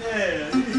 Yeah.